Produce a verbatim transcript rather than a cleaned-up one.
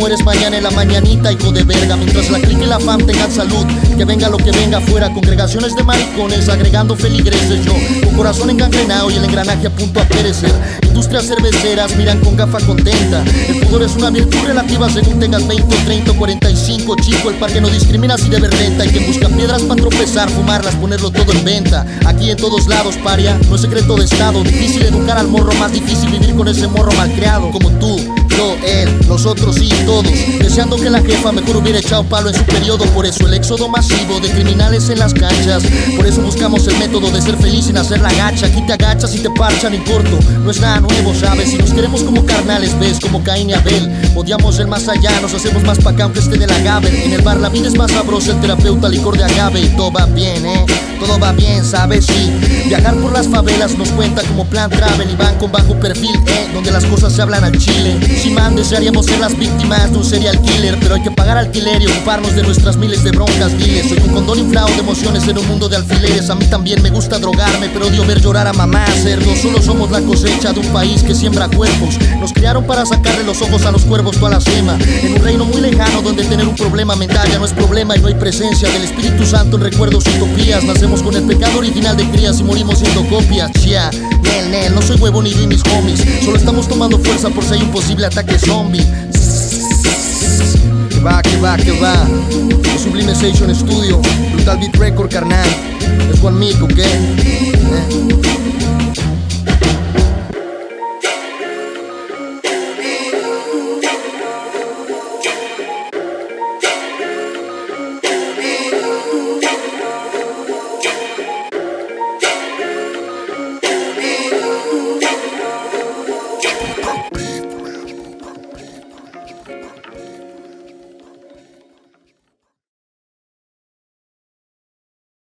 mueres mañana en la mañanita, hijo de verga. Mientras la clique y la fam tengan salud, que venga lo que venga afuera. Congregaciones de maricones agregando feligreses. Yo, con corazón engangrenado y el engranaje a punto a perecer. Industrias cerveceras miran con gafa contenta. El pudor es una virtud relativa según tengas veinte, treinta, cuarenta y cinco. Chico, el parque no discrimina si de verdenta. Y que busca piedras para tropezar, fumarlas, ponerlo todo en venta. Aquí en todos lados, paria, no es secreto de estado. Difícil educar al morro, más difícil vivir con ese morro malcriado. Como tú, yo, él, nosotros y todos, deseando que la jefa mejor hubiera echado palo en su periodo. Por eso el éxodo masivo de criminales en las canchas. Por eso buscamos el método de ser feliz sin hacer la gacha. Aquí te agachas y te parchan en corto, no es nada nuevo, sabes. Si nos queremos como carnales, ves, como Caín y Abel. Odiamos el más allá, nos hacemos más pa' acá aunque esté de la gabe. En el bar la vida es más sabrosa, el terapeuta licor de agave. Y todo va bien, eh, todo va bien, sabes, sí. Viajar por las favelas nos cuenta como plan travel. Y van con bajo perfil, eh, donde las cosas se hablan al chile. Si man, desearíamos ser las víctimas de un serial killer, pero hay que pagar alquiler y ocuparnos de nuestras miles de broncas, diles. Soy un condón inflado de emociones en un mundo de alfileres. A mí también me gusta drogarme, pero odio ver llorar a mamá, cerdo. Solo somos la cosecha de un país que siembra cuerpos. Nos criaron para sacarle los ojos a los cuervos, toda la cima. En un reino muy lejano donde tener un problema mental ya no es problema y no hay presencia del Espíritu Santo en recuerdos y utopías. Nacemos con el pecado original de crías y morimos siendo copias. Chia, nel, nel, no soy huevo ni yo y mis homies. Solo estamos tomando fuerza por si hay un posible ataque zombie. Que va, que va, que va. El Sublime Session Studio, Brutal Beat Record, carnal. Es One Mic, ¿ok? Eh.